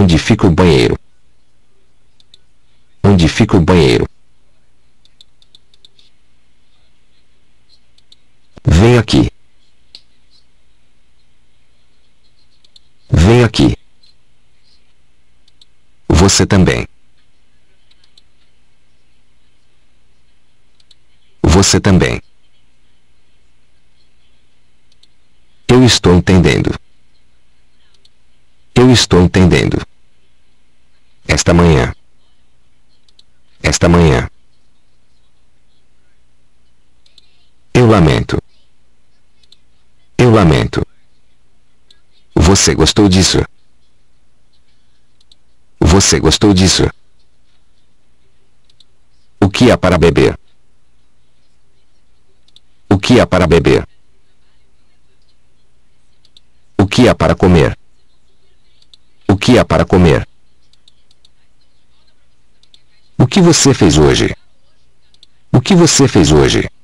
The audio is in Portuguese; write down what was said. Onde fica o banheiro? Onde fica o banheiro? Vem aqui. Vem aqui. Você também. Você também. Eu estou entendendo. Eu estou entendendo. Esta manhã. Esta manhã. Eu lamento. Eu lamento. Você gostou disso? Você gostou disso? O que há para beber? O que há para beber? O que há para comer? O que há para comer? O que você fez hoje? O que você fez hoje?